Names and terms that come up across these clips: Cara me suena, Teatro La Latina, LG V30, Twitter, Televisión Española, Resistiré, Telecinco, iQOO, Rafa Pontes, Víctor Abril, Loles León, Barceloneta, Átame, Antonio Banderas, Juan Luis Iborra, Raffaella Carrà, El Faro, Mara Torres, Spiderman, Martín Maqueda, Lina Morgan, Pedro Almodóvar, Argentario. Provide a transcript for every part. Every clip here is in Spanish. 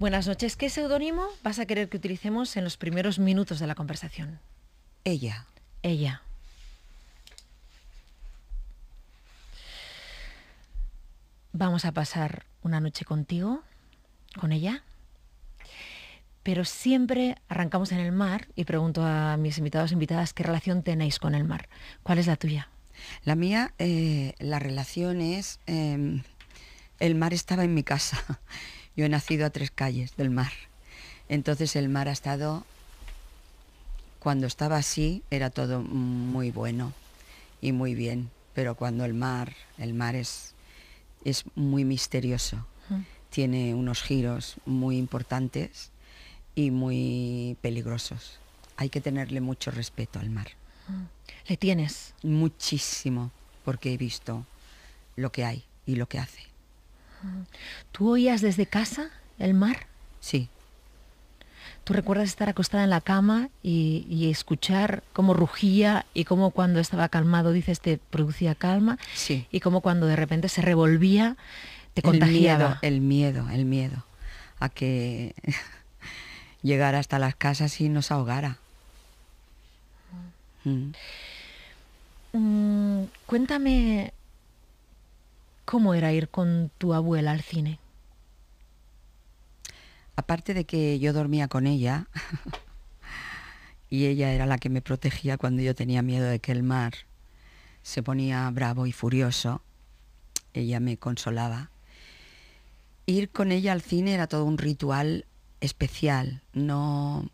Buenas noches. ¿Qué seudónimo vas a querer que utilicemos en los primeros minutos de la conversación? Ella. Ella. Vamos a pasar una noche contigo, con ella, pero siempre arrancamos en el mar y pregunto a mis invitados e invitadas qué relación tenéis con el mar. ¿Cuál es la tuya? La mía, la relación es, el mar estaba en mi casa. Yo he nacido a 3 calles del mar. Entonces el mar ha estado, cuando estaba así, era todo muy bueno y muy bien. Pero cuando el mar es muy misterioso. Uh-huh. Tiene unos giros muy importantes y muy peligrosos. Hay que tenerle mucho respeto al mar. Uh-huh. ¿Le tienes? Muchísimo, porque he visto lo que hay y lo que hace. ¿Tú oías desde casa el mar? Sí. ¿Tú recuerdas estar acostada en la cama y escuchar cómo rugía y cómo cuando estaba calmado, dices, te producía calma? Sí. Y cómo cuando de repente se revolvía, te contagiaba. El miedo a que llegara hasta las casas y nos ahogara. Cuéntame, ¿cómo era ir con tu abuela al cine? Aparte de que yo dormía con ella y ella era la que me protegía cuando yo tenía miedo de que el mar se ponía bravo y furioso, ella me consolaba. Ir con ella al cine era todo un ritual especial. No,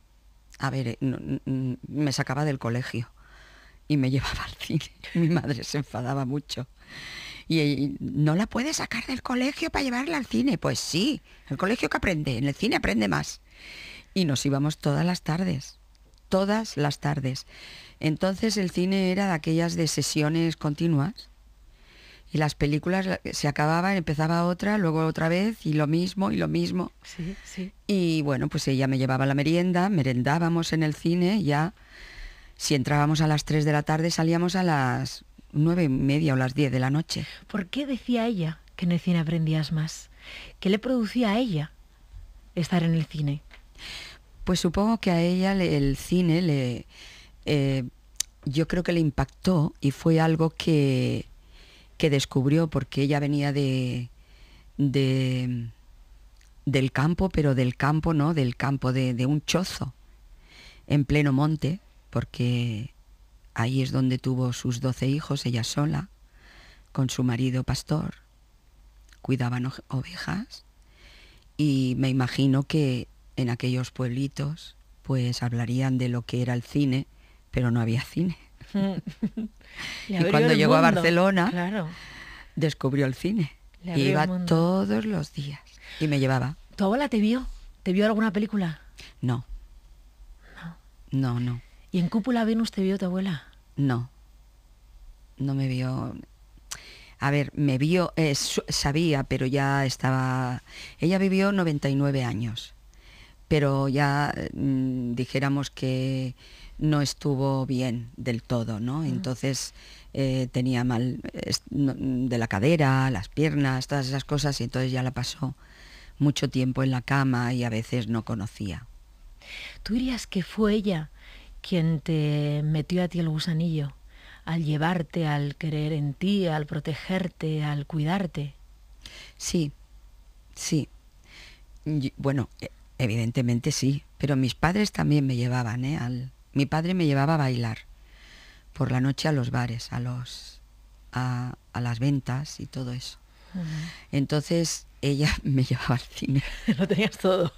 a ver, no, me sacaba del colegio y me llevaba al cine. Mi madre se enfadaba mucho. Y no la puedes sacar del colegio para llevarla al cine. Pues sí, el colegio que aprende, en el cine aprende más. Y nos íbamos todas las tardes, todas las tardes. Entonces el cine era de aquellas de sesiones continuas y las películas se acababan, empezaba otra, luego otra vez y lo mismo y lo mismo. Sí, sí. Y bueno, pues ella me llevaba la merienda, merendábamos en el cine ya. Si entrábamos a las 3 de la tarde salíamos a las 9:30 o las 10 de la noche. ¿Por qué decía ella que en el cine aprendías más? ¿Qué le producía a ella estar en el cine? Pues supongo que a ella el cine yo creo que le impactó y fue algo que descubrió, porque ella venía del campo, pero del campo no, del campo de un chozo en pleno monte, porque ahí es donde tuvo sus 12 hijos, ella sola, con su marido pastor. Cuidaban ovejas y me imagino que en aquellos pueblitos pues hablarían de lo que era el cine, pero no había cine. Y cuando llegó a Barcelona, claro, descubrió el cine. Y iba todos los días y me llevaba. ¿Tu abuela te vio? ¿Te vio alguna película? No. No, no. ¿Y en Cúpula Venus te vio tu abuela? No, no me vio. A ver, me vio, sabía, pero ya estaba... Ella vivió 99 años, pero ya dijéramos que no estuvo bien del todo, ¿no? Entonces tenía mal de la cadera, las piernas, todas esas cosas, y entonces ya la pasó mucho tiempo en la cama y a veces no conocía. ¿Tú dirías que fue ella quien te metió a ti el gusanillo, al llevarte, al creer en ti, al protegerte, al cuidarte? Sí, sí. Bueno, evidentemente sí, pero mis padres también me llevaban, ¿eh? Mi padre me llevaba a bailar por la noche a los bares, a las ventas y todo eso. Uh-huh. Entonces ella me llevaba al cine. Lo tenías todo.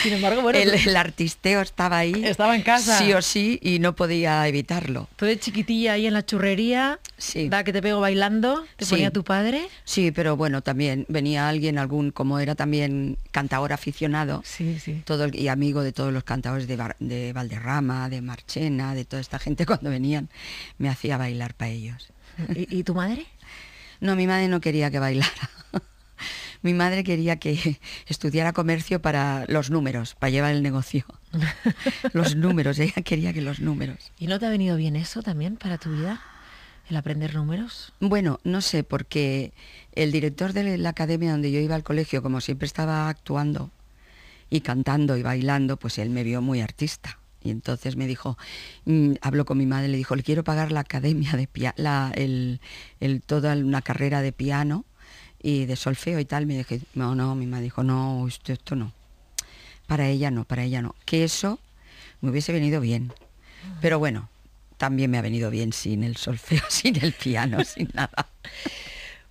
Sin embargo, bueno, el artisteo estaba ahí. Estaba en casa. Sí o sí, y no podía evitarlo. Tú de chiquitilla ahí en la churrería, sí, da que te pego bailando, te sí ponía tu padre. Sí, pero bueno, también venía alguien, como era también cantaor aficionado, sí, sí, y amigo de todos los cantaores de Valderrama, de Marchena, de toda esta gente, cuando venían me hacía bailar para ellos. ¿Y tu madre? No, mi madre no quería que bailara. Mi madre quería que estudiara comercio para los números, para llevar el negocio. Los números, ella quería que los números. ¿Y no te ha venido bien eso también para tu vida? ¿El aprender números? Bueno, no sé, porque el director de la academia donde yo iba al colegio, como siempre estaba actuando y cantando y bailando, pues él me vio muy artista. Y entonces me dijo, habló con mi madre, le dijo, le quiero pagar la academia de piano, toda una carrera de piano y de solfeo y tal. Me dije, no, no, mi madre dijo, no, esto no. Para ella no, para ella no. Que eso me hubiese venido bien. Pero bueno, también me ha venido bien sin el solfeo, sin el piano, sin nada.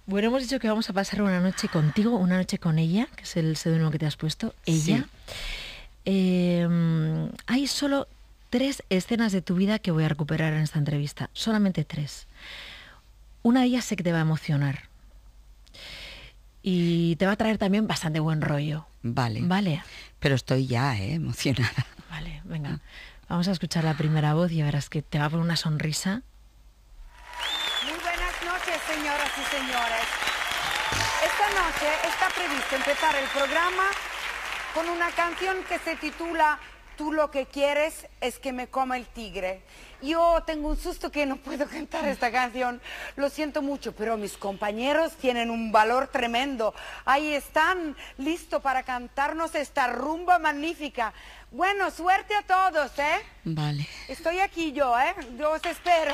Bueno, hemos dicho que vamos a pasar una noche contigo, una noche con ella, que es el seudónimo que te has puesto, ella. Sí. Hay solo 3 escenas de tu vida que voy a recuperar en esta entrevista, solamente 3. Una de ellas sé que te va a emocionar y te va a traer también bastante buen rollo. Vale. Vale. Pero estoy ya emocionada. Vale, venga. Vamos a escuchar la primera voz y verás que te va a poner una sonrisa. Muy buenas noches, señoras y señores. Esta noche está previsto empezar el programa con una canción que se titula Tú lo que quieres es que me coma el tigre. Yo tengo un susto que no puedo cantar esta canción. Lo siento mucho, pero mis compañeros tienen un valor tremendo. Ahí están, listos para cantarnos esta rumba magnífica. Bueno, suerte a todos, ¿eh? Vale. Estoy aquí yo, ¿eh? Yo os espero.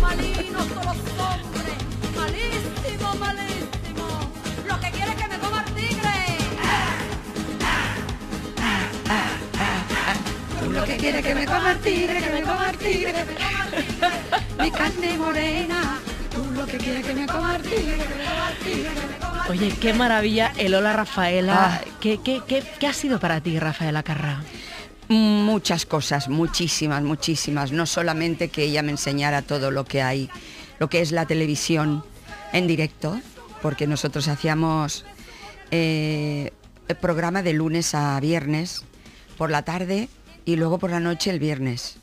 Malinos son los hombres, malísimo, malísimo. Lo que quiere es que me coma el tigre. Lo que quiere que me coma el tigre, que me coma el tigre, que me coma el tigre. Mi carne morena. Lo que quiere que me coma el tigre, que me coma el tigre, que me coma el tigre. Oye, qué maravilla el Hola Raffaella. ¿Qué ha sido para ti, Raffaella Carrà? Muchas cosas, muchísimas, muchísimas. No solamente que ella me enseñara todo lo que hay, lo que es la televisión en directo, porque nosotros hacíamos el programa de lunes a viernes, por la tarde y luego por la noche el viernes.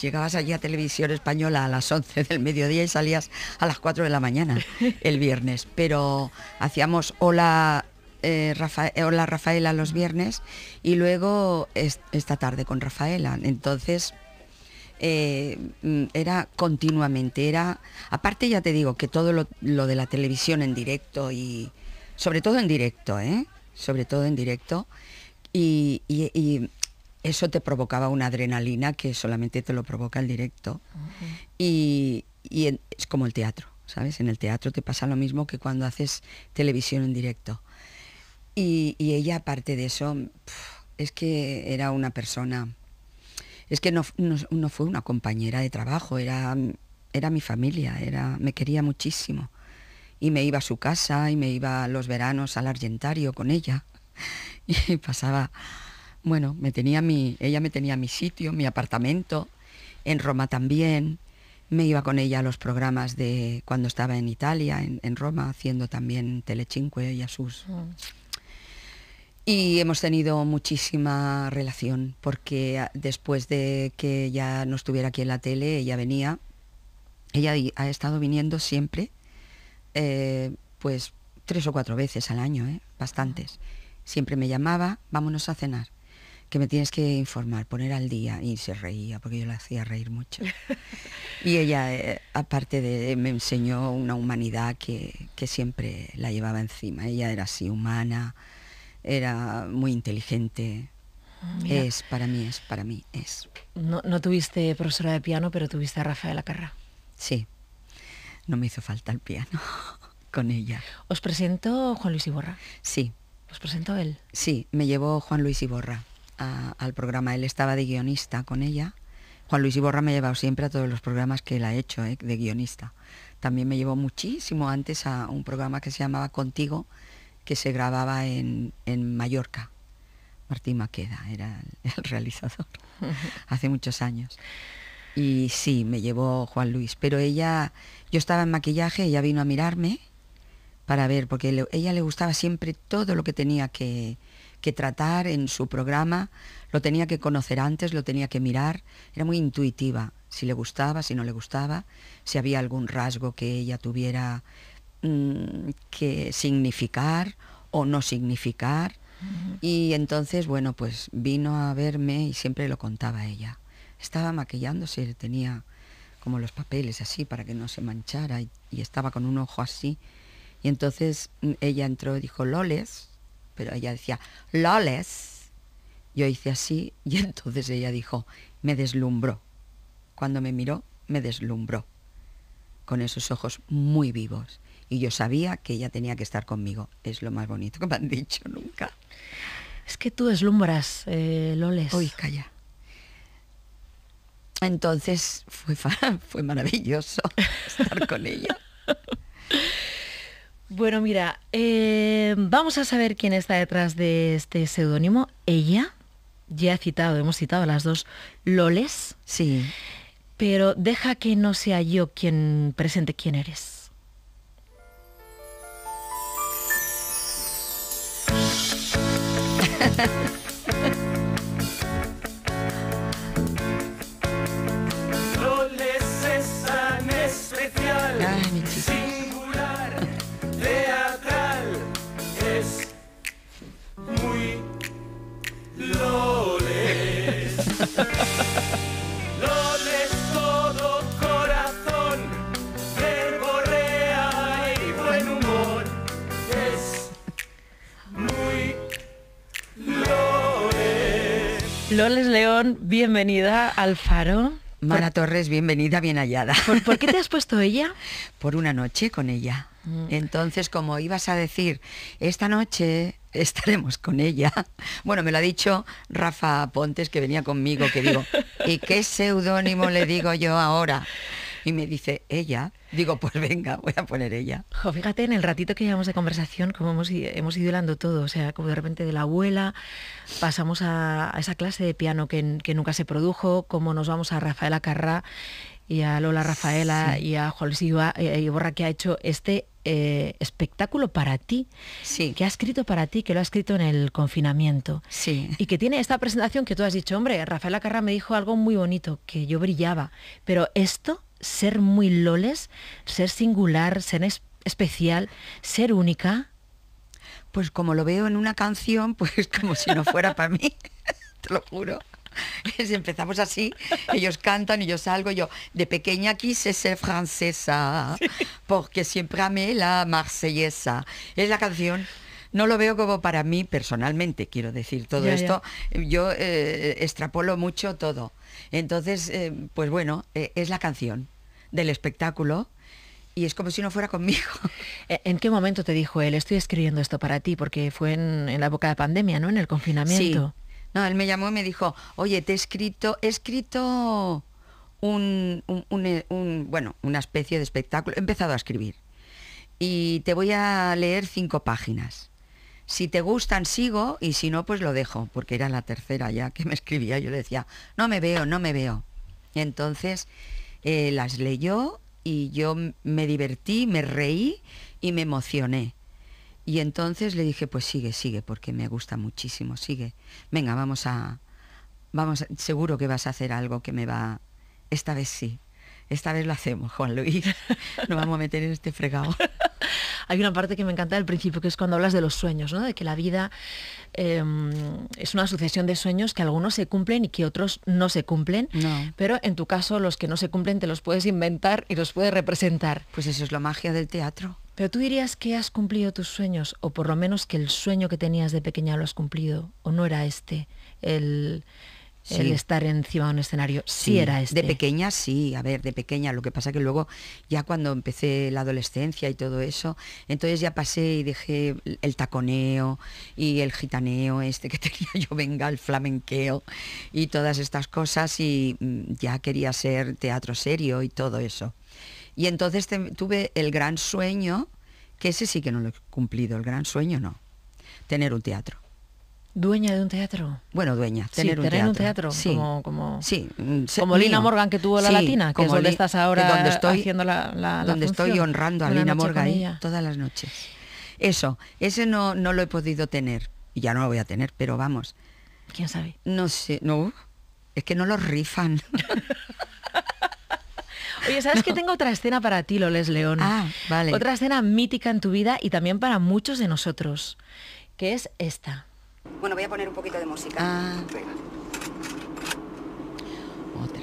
Llegabas allí a Televisión Española a las 11 del mediodía y salías a las 4 de la mañana el viernes. Pero hacíamos Hola Raffaella los viernes y luego esta tarde con Raffaella. Entonces era continuamente, aparte ya te digo que todo lo de la televisión en directo y sobre todo en directo, sobre todo en directo, y eso te provocaba una adrenalina que solamente te lo provoca el directo. Uh-huh. y es como el teatro, ¿sabes? En el teatro te pasa lo mismo que cuando haces televisión en directo. Y ella, aparte de eso, es que era una persona, es que no fue una compañera de trabajo, era mi familia, me quería muchísimo. Y me iba a su casa y me iba los veranos al Argentario con ella. Y pasaba, bueno, ella me tenía mi sitio, mi apartamento, en Roma también. Me iba con ella a los programas de cuando estaba en Italia, en Roma, haciendo también Telecinco y a sus... Y hemos tenido muchísima relación, porque después de que ella no estuviera aquí en la tele, ella ha estado viniendo siempre, pues 3 o 4 veces al año, bastantes. Siempre me llamaba, vámonos a cenar, que me tienes que informar, poner al día, y se reía, porque yo la hacía reír mucho. Y ella, aparte me enseñó una humanidad que siempre la llevaba encima. Ella era así, humana. Era muy inteligente. Mira, para mí es. No tuviste profesora de piano, pero tuviste a Raffaella Carrà. Sí, no me hizo falta el piano con ella. ¿Os presentó Juan Luis Iborra? Sí. ¿Os presentó él? Sí, me llevó Juan Luis Iborra al programa. Él estaba de guionista con ella. Juan Luis Iborra me ha llevado siempre a todos los programas que él ha hecho, de guionista. También me llevó muchísimo antes a un programa que se llamaba Contigo, que se grababa en Mallorca. Martín Maqueda era el realizador, hace muchos años. Y sí, me llevó Juan Luis, pero yo estaba en maquillaje, ella vino a mirarme para ver, porque ella le gustaba siempre todo lo que tenía que tratar en su programa, lo tenía que conocer antes, lo tenía que mirar, era muy intuitiva, si le gustaba, si no le gustaba, si había algún rasgo que ella tuviera que significar o no significar. Y entonces, bueno, pues vino a verme y siempre lo contaba ella. Estaba maquillándose, tenía como los papeles así para que no se manchara y estaba con un ojo así. Y entonces ella entró y dijo, Loles, pero ella decía, Loles. Yo hice así y entonces ella dijo, me deslumbró. Cuando me miró, me deslumbró, con esos ojos muy vivos. Y yo sabía que ella tenía que estar conmigo. Es lo más bonito que me han dicho nunca. Es que tú deslumbras, Loles. Uy, calla. Entonces fue maravilloso estar con ella. Bueno, mira, vamos a saber quién está detrás de este seudónimo. Ella, ya hemos citado a las dos, Loles. Sí. Pero deja que no sea yo quien presente quién eres. Loles es tan especial, singular, teatral, es muy Loles. Loles todo corazón, verbo real y buen humor, es muy Loles. Loles León, bienvenida al Faro. Mara Torres, bienvenida, bien hallada. ¿Por qué te has puesto ella? Por una noche con ella. Entonces, como ibas a decir, esta noche estaremos con ella. Bueno, me lo ha dicho Rafa Pontes, que venía conmigo, que digo, ¿y qué seudónimo le digo yo ahora? Y me dice, ella. Digo, pues venga, voy a poner ella. Jo, fíjate, en el ratito que llevamos de conversación, como hemos ido hilando todo. O sea, como de repente de la abuela, pasamos a esa clase de piano que nunca se produjo, como nos vamos a Raffaella Carrà y a Lola Raffaella, sí, y a Juan Luis Iborra, que ha hecho este espectáculo para ti, sí, que ha escrito para ti, que lo ha escrito en el confinamiento. Sí. Y que tiene esta presentación que tú has dicho, hombre, Raffaella Carrà me dijo algo muy bonito, que yo brillaba, pero esto... Ser muy Loles, ser singular, ser especial, ser única. Pues como lo veo en una canción, pues como si no fuera para mí, te lo juro. Si empezamos así, ellos cantan y yo salgo, yo de pequeña quise ser francesa, porque siempre amé la marsellesa. Es la canción. No lo veo como para mí personalmente, quiero decir, todo ya, esto, ya. Yo extrapolo mucho todo. Entonces, pues bueno, es la canción del espectáculo y es como si no fuera conmigo. ¿En qué momento te dijo él, estoy escribiendo esto para ti? Porque fue en la época de pandemia, ¿no? En el confinamiento. Sí. No, él me llamó y me dijo, oye, te he escrito una especie de espectáculo, he empezado a escribir. Y te voy a leer 5 páginas. Si te gustan, sigo, y si no, pues lo dejo, porque era la tercera ya que me escribía. Yo le decía, no me veo. Entonces, las leyó y yo me divertí, me reí y me emocioné. Y entonces le dije, pues sigue, porque me gusta muchísimo, sigue. Venga, vamos, seguro que vas a hacer algo que me va... Esta vez sí. Esta vez lo hacemos, Juan Luis. Nos vamos a meter en este fregado. Hay una parte que me encanta del principio, que es cuando hablas de los sueños, ¿no? De que la vida es una sucesión de sueños que algunos se cumplen y que otros no se cumplen. No. Pero en tu caso, los que no se cumplen te los puedes inventar y los puedes representar. Pues eso es la magia del teatro. Pero tú dirías que has cumplido tus sueños, o por lo menos que el sueño que tenías de pequeña lo has cumplido, o no era este, sí. El estar encima de un escenario, sí era este. De pequeña, sí, a ver, de pequeña. Lo que pasa que luego, ya cuando empecé la adolescencia y todo eso, entonces ya pasé y dejé el taconeo y el gitaneo este que tenía yo, venga, el flamenqueo y todas estas cosas, y ya quería ser teatro serio y todo eso. Y entonces tuve el gran sueño, que ese sí que no lo he cumplido, el gran sueño no, tener un teatro. ¿Dueña de un teatro? Bueno, dueña, tener un teatro. Sí, como Lina Morgan, que tuvo la Latina, que es donde estás ahora, donde estoy, haciendo la donde función, estoy honrando a Lina Morgan todas las noches. Eso, ese no lo he podido tener, y ya no lo voy a tener, pero vamos. ¿Quién sabe? No sé, no, es que no los rifan. Oye, ¿sabes que tengo otra escena para ti, Loles León? Ah, vale. Otra escena mítica en tu vida y también para muchos de nosotros, que es esta. Bueno, voy a poner un poquito de música. Ah. Venga. Otra.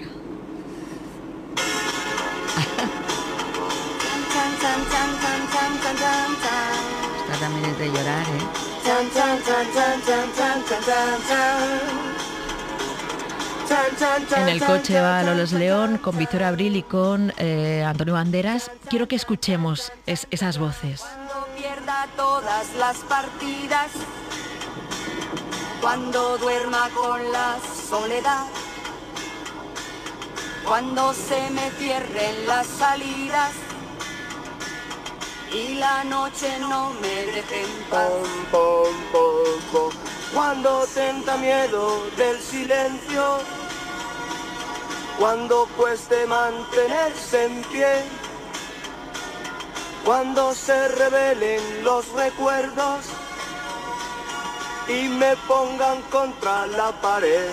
Esta también es de llorar, ¿eh? En el coche va Loles León con Víctor Abril y con Antonio Banderas. Quiero que escuchemos esas voces. Cuando pierda todas las partidas, cuando duerma con la soledad, cuando se me cierren las salidas y la noche no me deje en paz. Cuando tenga miedo del silencio, cuando cueste mantenerse en pie, cuando se revelen los recuerdos y me pongan contra la pared,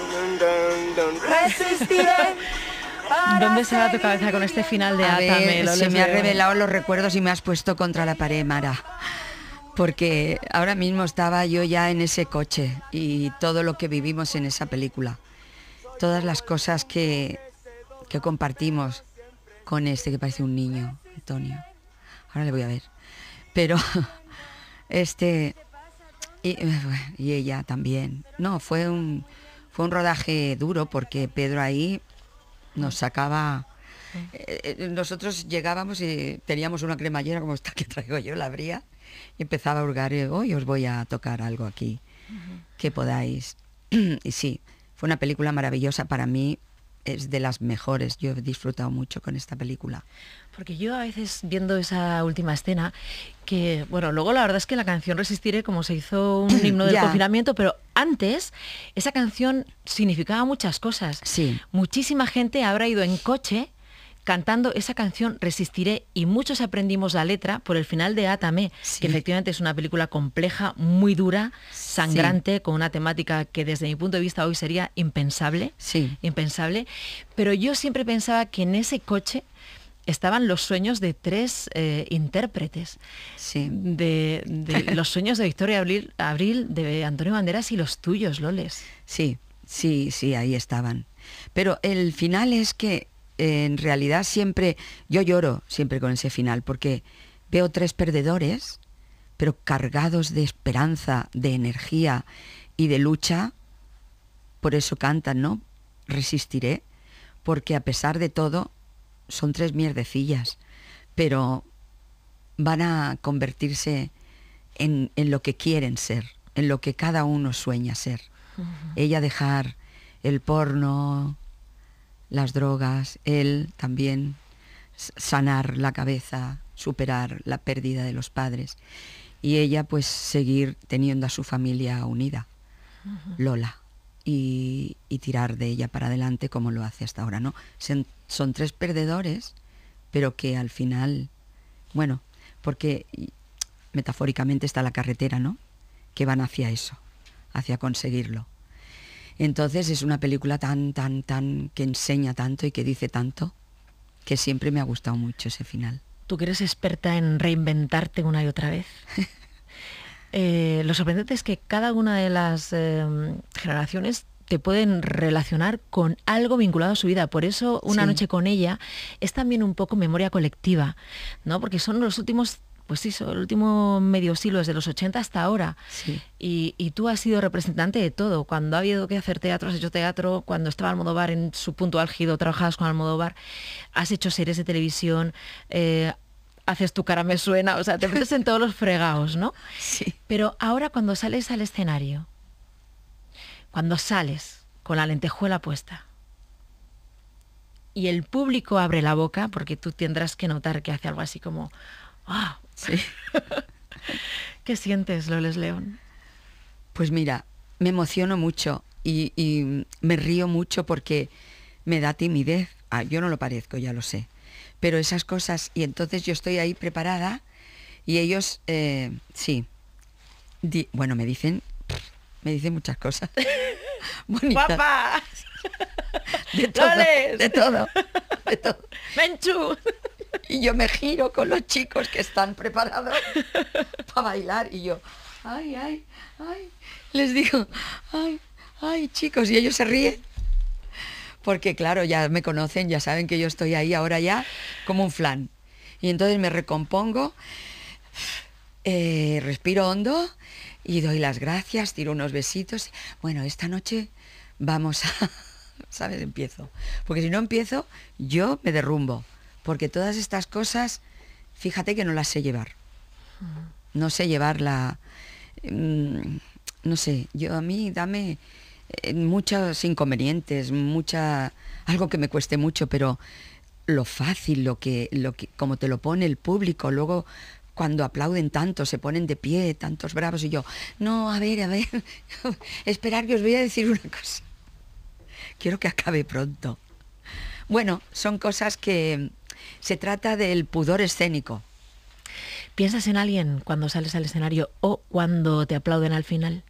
resistiré. ¿Dónde se va tu cabeza con este final de Átame? Se me ha revelado los recuerdos y me has puesto contra la pared, Mara. Porque ahora mismo estaba yo ya en ese coche y todo lo que vivimos en esa película. Todas las cosas que compartimos con este que parece un niño, Antonio. Ahora le voy a ver. Pero este... Y ella también. No, fue un rodaje duro porque Pedro ahí... nos sacaba... nosotros llegábamos y teníamos una cremallera como esta que traigo yo, la abría, y empezaba a hurgar, y hoy os voy a tocar algo aquí, que podáis. Y sí, fue una película maravillosa para mí, es de las mejores, yo he disfrutado mucho con esta película. Porque yo a veces viendo esa última escena, que bueno, luego la verdad es que la canción Resistiré como se hizo un himno del confinamiento, pero antes esa canción significaba muchas cosas. Sí. Muchísima gente habrá ido en coche cantando esa canción Resistiré y muchos aprendimos la letra por el final de Átame, que efectivamente es una película compleja, muy dura, sangrante, con una temática que desde mi punto de vista hoy sería impensable, impensable. Pero yo siempre pensaba que en ese coche estaban los sueños de tres intérpretes, de los sueños de Víctor Abril, de Antonio Banderas y los tuyos, Loles. Sí, ahí estaban. Pero el final es que en realidad siempre, yo lloro siempre con ese final, porque veo tres perdedores, pero cargados de esperanza, de energía y de lucha. Por eso cantan, ¿no? Resistiré, porque a pesar de todo, son tres mierdecillas, pero van a convertirse en lo que quieren ser, en lo que cada uno sueña ser. Ella dejar el porno, las drogas, él también sanar la cabeza, superar la pérdida de los padres y ella pues seguir teniendo a su familia unida, Lola, y tirar de ella para adelante como lo hace hasta ahora, ¿no? Son tres perdedores, pero que al final, bueno, porque metafóricamente está la carretera, ¿no? Que van hacia eso, hacia conseguirlo. Entonces es una película tan, que enseña tanto y que dice tanto, que siempre me ha gustado mucho ese final. ¿Tú que eres experta en reinventarte una y otra vez? Lo sorprendente es que cada una de las generaciones te pueden relacionar con algo vinculado a su vida. Por eso Una noche con ella es también un poco memoria colectiva, ¿no? Porque son los últimos, pues sí, el último medio siglo, desde los 80 hasta ahora. Sí. Y tú has sido representante de todo. Cuando ha habido que hacer teatro, has hecho teatro. Cuando estaba Almodóvar en su punto álgido, trabajabas con Almodóvar. Has hecho series de televisión, haces tu cara me suena, o sea, te metes en todos los fregados, ¿no? Sí. Pero ahora cuando sales al escenario, cuando sales con la lentejuela puesta y el público abre la boca, porque tú tendrás que notar que hace algo así como... ¡Ah! ¡Oh! Sí. ¿Qué sientes, Loles León? Pues mira, me emociono mucho y me río mucho porque me da timidez. Ah, yo no lo parezco, ya lo sé. Pero esas cosas, y entonces yo estoy ahí preparada y ellos, bueno, me dicen muchas cosas. Bonitas. ¡Papá! De todo, de todo. Exacto. ¡Menchú! Y yo me giro con los chicos que están preparados para bailar y yo, ¡ay, ay, ay! Les digo, ¡ay, ay, chicos! Y ellos se ríen. Porque claro, ya me conocen, ya saben que yo estoy ahí ahora ya como un flan. Y entonces me recompongo, respiro hondo y doy las gracias, tiro unos besitos. Bueno, esta noche vamos a... ¿Sabes? Empiezo. Porque si no empiezo, yo me derrumbo. Porque todas estas cosas, fíjate que no las sé llevar. No sé llevar la... no sé, yo a mí dame... muchos inconvenientes, algo que me cueste mucho, pero lo fácil, lo que como te lo pone el público, luego cuando aplauden tanto, se ponen de pie, tantos bravos, y yo, no, a ver, esperar que os voy a decir una cosa. Quiero que acabe pronto. Bueno, son cosas que se trata del pudor escénico. ¿Piensas en alguien cuando sales al escenario o cuando te aplauden al final?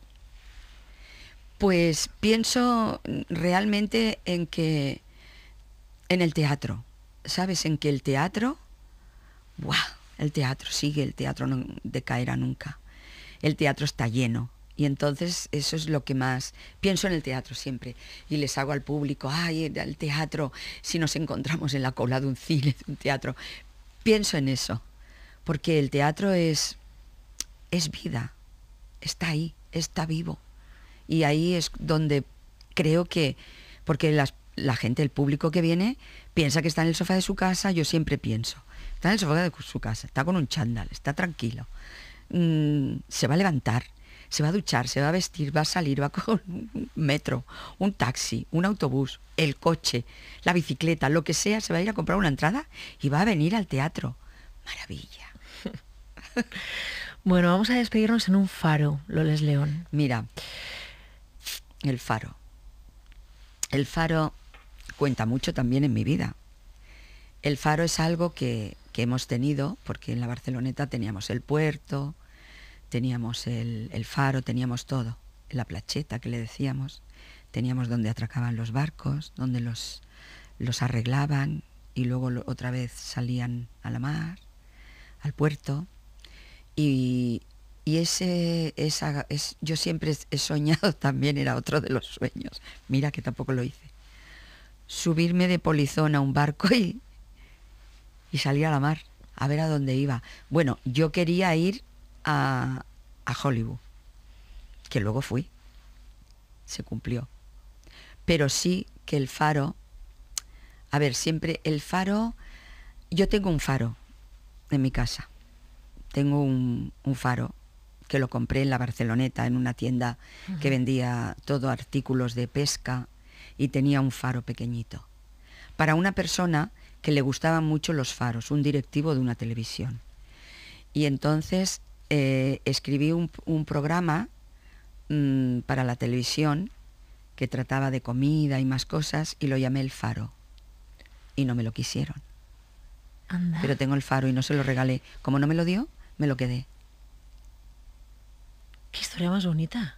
Pues pienso realmente en que, en el teatro, ¿sabes? En que el teatro, ¡buah! El teatro sigue, el teatro no decaerá nunca. El teatro está lleno y entonces eso es lo que más... Pienso en el teatro siempre y les hago al público, ¡ay, el teatro! Si nos encontramos en la cola de un cine, de un teatro. Pienso en eso, porque el teatro es vida, está ahí, está vivo. Y ahí es donde creo que... Porque la gente, el público que viene, piensa que está en el sofá de su casa. Yo siempre pienso, está en el sofá de su casa, está con un chándal, está tranquilo. Se va a levantar, se va a duchar, se va a vestir, va a salir, va con un metro, un taxi, un autobús, el coche, la bicicleta, lo que sea. Se va a ir a comprar una entrada y va a venir al teatro. Maravilla. Bueno, vamos a despedirnos en un faro, Loles León. Mira... El faro. El faro cuenta mucho también en mi vida. El faro es algo que hemos tenido, porque en la Barceloneta teníamos el puerto, teníamos el faro, teníamos todo. La Platxeta, que le decíamos. Teníamos donde atracaban los barcos, donde los arreglaban y luego otra vez salían a la mar, al puerto. Y yo siempre he soñado también, era otro de los sueños, mira que tampoco lo hice, subirme de polizón a un barco y salir a la mar, a ver a dónde iba. Bueno, yo quería ir a Hollywood, que luego fui, se cumplió. Pero sí que el faro, a ver, siempre el faro, yo tengo un faro en mi casa, tengo un faro que lo compré en la Barceloneta, en una tienda que vendía todo artículos de pesca, y tenía un faro pequeñito. Para una persona que le gustaban mucho los faros, un directivo de una televisión. Y entonces escribí un programa para la televisión que trataba de comida y más cosas, y lo llamé El Faro. Y no me lo quisieron. Anda. Pero tengo el faro y no se lo regalé. Como no me lo dio, me lo quedé. ¡Qué historia más bonita!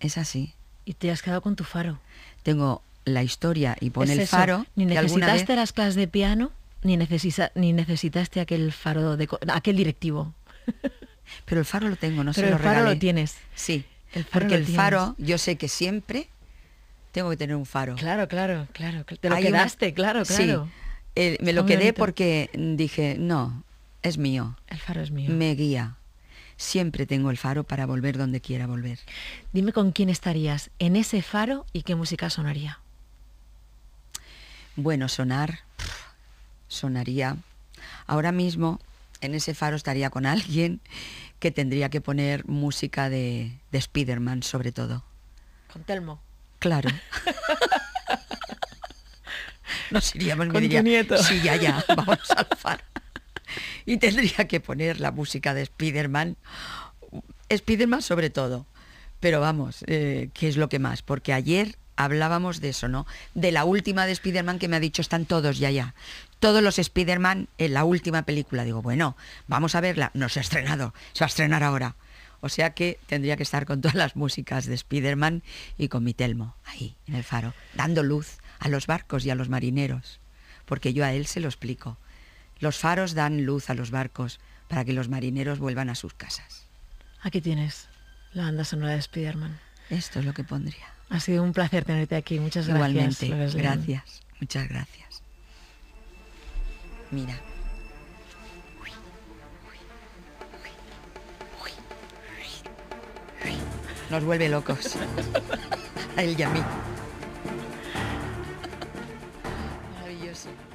Es así. Y te has quedado con tu faro. Tengo la historia y pone el faro. Ni necesitaste las clases de piano, ni necesitaste aquel faro, aquel directivo. Pero el faro lo tengo, no se lo regalé. Pero el faro lo tienes. Sí, porque el faro, yo sé que siempre tengo que tener un faro. Claro, claro, claro. Te lo quedaste, claro, claro. Sí, me lo quedé porque dije, no, es mío. El faro es mío. Me guía. Siempre tengo el faro para volver donde quiera volver. Dime con quién estarías en ese faro y qué música sonaría. Bueno, sonaría. Ahora mismo en ese faro estaría con alguien que tendría que poner música de Spiderman, sobre todo. ¿Con Telmo? Claro. Nos iríamos, me diría, sí, ya, vamos al faro. Y tendría que poner la música de Spiderman sobre todo. Pero vamos, ¿qué es lo que más? Porque ayer hablábamos de eso, ¿no? De la última de Spiderman, que me ha dicho, están todos ya. Todos los Spiderman en la última película. Digo, bueno, vamos a verla. No se ha estrenado, se va a estrenar ahora. O sea que tendría que estar con todas las músicas de Spiderman y con mi Telmo, ahí, en el faro, dando luz a los barcos y a los marineros. porque yo a él se lo explico. Los faros dan luz a los barcos para que los marineros vuelvan a sus casas. Aquí tienes la banda sonora de Spiderman. Esto es lo que pondría. Ha sido un placer tenerte aquí. Muchas gracias. Igualmente. Gracias. Muchas gracias. Mira. Nos vuelve locos. A él y a mí. Maravilloso.